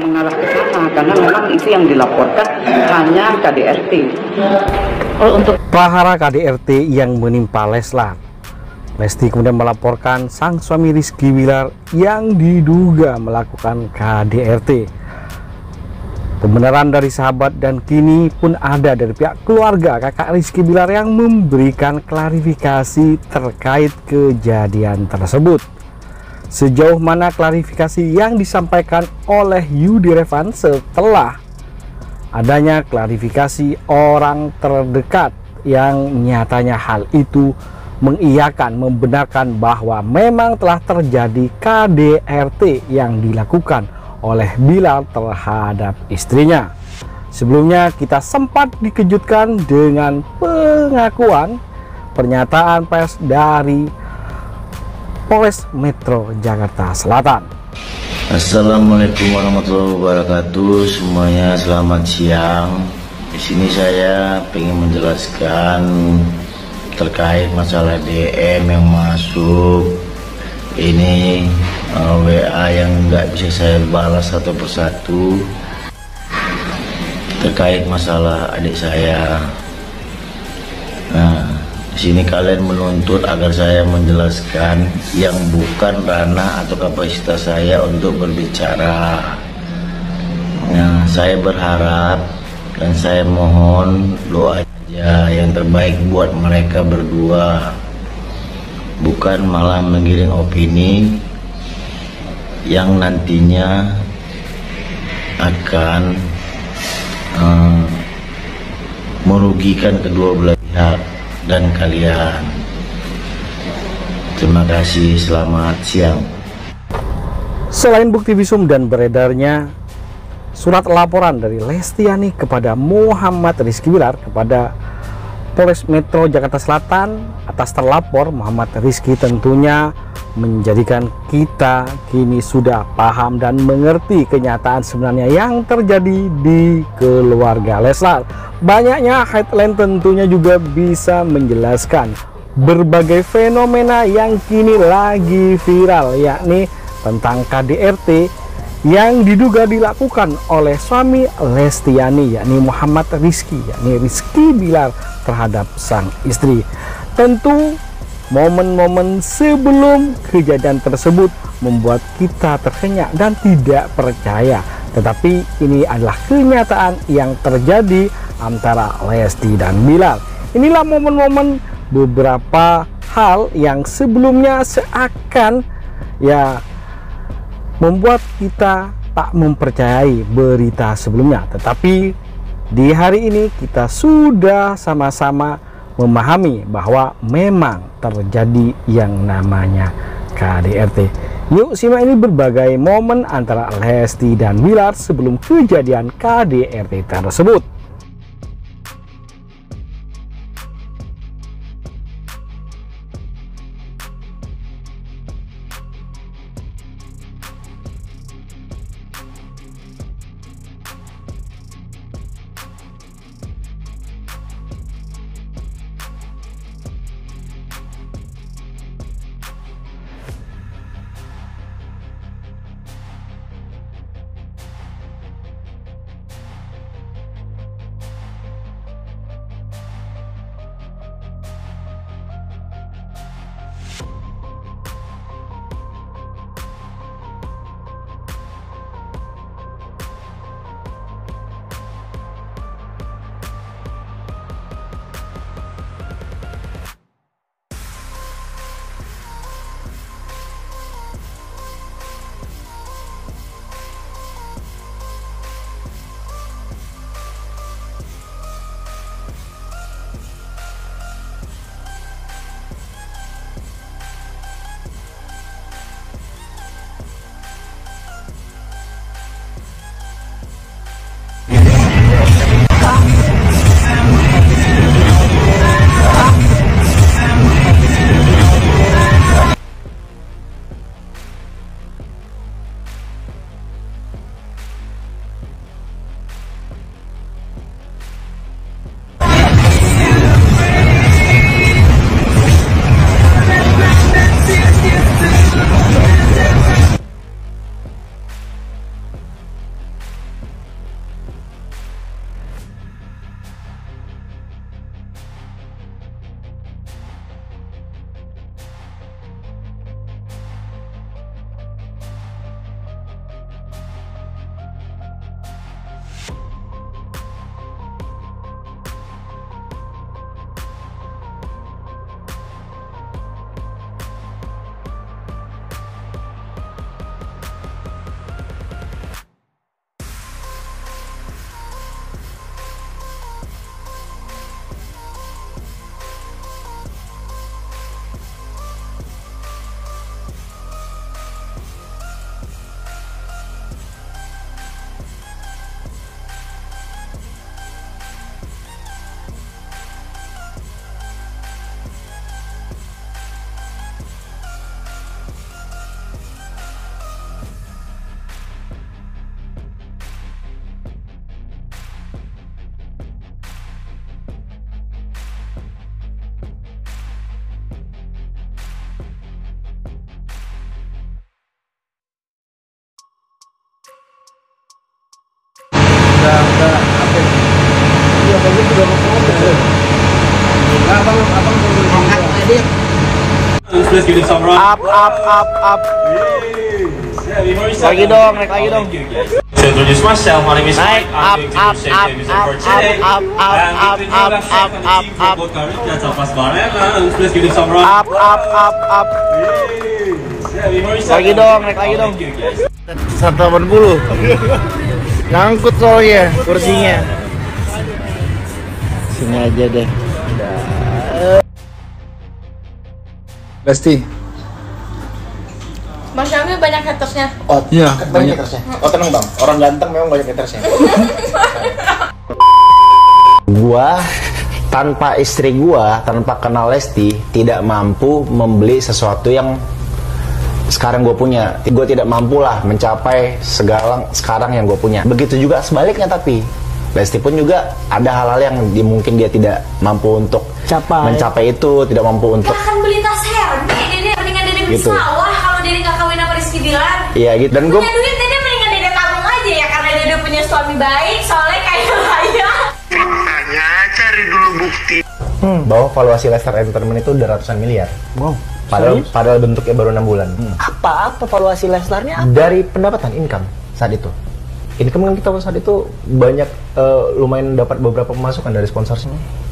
mengarah ke sana, karena memang itu yang dilaporkan hanya KDRT. Untuk prahara KDRT yang menimpa Leslar, Lesti kemudian melaporkan sang suami Rizky Billar yang diduga melakukan KDRT. Pembenaran dari sahabat dan kini pun ada dari pihak keluarga kakak Rizky Billar yang memberikan klarifikasi terkait kejadian tersebut. Sejauh mana klarifikasi yang disampaikan oleh Yudi Revan setelah adanya klarifikasi orang terdekat yang nyatanya hal itu mengiyakan, membenarkan bahwa memang telah terjadi KDRT yang dilakukan oleh Billar terhadap istrinya. Sebelumnya kita sempat dikejutkan dengan pengakuan pernyataan pers dari Polres Metro Jakarta Selatan. Assalamualaikum warahmatullahi wabarakatuh semuanya, selamat siang. Di sini saya ingin menjelaskan terkait masalah DM yang masuk ini, WA yang nggak bisa saya balas satu persatu terkait masalah adik saya. Nah, di sini kalian menuntut agar saya menjelaskan yang bukan ranah atau kapasitas saya untuk berbicara. Nah, saya berharap dan saya mohon doa aja yang terbaik buat mereka berdua, bukan malah menggiring opini yang nantinya akan merugikan kedua belah pihak dan kalian. Terima kasih, selamat siang. Selain bukti visum dan beredarnya surat laporan dari Lestiani kepada Muhammad Rizky Billar kepada Polres Metro Jakarta Selatan atas terlapor Muhammad Rizky, tentunya menjadikan kita kini sudah paham dan mengerti kenyataan sebenarnya yang terjadi di keluarga Leslar. Banyaknya headline tentunya juga bisa menjelaskan berbagai fenomena yang kini lagi viral, yakni tentang KDRT yang diduga dilakukan oleh suami Lestiani, yakni Muhammad Rizky, yakni Rizky Billar terhadap sang istri. Tentu momen-momen sebelum kejadian tersebut membuat kita terkenyak dan tidak percaya. Tetapi ini adalah kenyataan yang terjadi antara Lesti dan Billar. Inilah momen-momen beberapa hal yang sebelumnya seakan ya membuat kita tak mempercayai berita sebelumnya. Tetapi di hari ini kita sudah sama-sama memahami bahwa memang terjadi yang namanya KDRT. Yuk simak ini berbagai momen antara Lesti dan Billar sebelum kejadian KDRT tersebut. Up. Lagi dong, naik lagi dong. Introduce myself, my name is Mike. Lagi dong, naik lagi dong. 180. Nyangkut soalnya kursinya. Sini aja deh. Lesti. Mas Yami banyak hatersnya. Oh iya, banyak hatersnya. Oh tenang bang, orang ganteng memang banyak hatersnya. Gua tanpa istri gua, tanpa kenal Lesti, tidak mampu membeli sesuatu yang sekarang gue punya. Gue tidak mampu lah mencapai segala sekarang yang gue punya. Begitu juga sebaliknya tapi. Lesti pun juga ada hal-hal yang mungkin dia tidak mampu untuk mencapai itu, tidak mampu untuk. Gak akan beli tas Hermes, Dede mendingan Dede beli sawah kalau Dede gak kawin sama Rizky Billar. Iya gitu. Dan punya duit Dede mendingan Dede tabung aja ya, karena Dede punya suami baik, soleh, kaya raya. Makanya cari dulu bukti. Bahwa valuasi Lesti Entertainment itu udah ratusan miliar. Wow. Padahal bentuknya baru 6 bulan. Apa valuasi Lestarnya? Dari pendapatan income saat itu. Income yang kita saat itu banyak, lumayan dapat beberapa pemasukan dari sponsornya.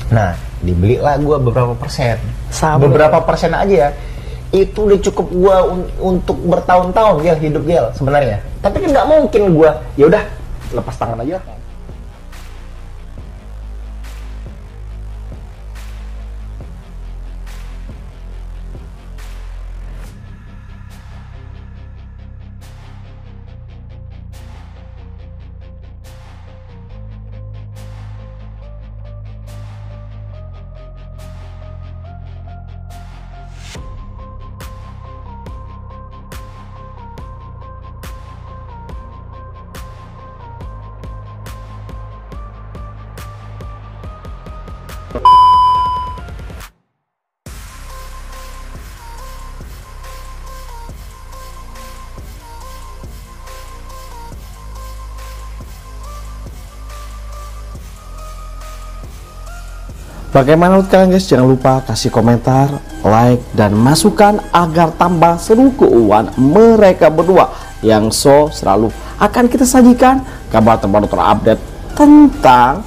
Nah, dibelilah gue beberapa persen. Beberapa persen aja ya. Itu udah cukup gue untuk bertahun-tahun ya hidup gel sebenarnya. Tapi kan nggak mungkin gue. Ya udah, lepas tangan aja. Bagaimana kalian guys? Jangan lupa kasih komentar, like, dan masukan agar tambah seru keuangan mereka berdua yang selalu akan kita sajikan kabar terbaru terupdate tentang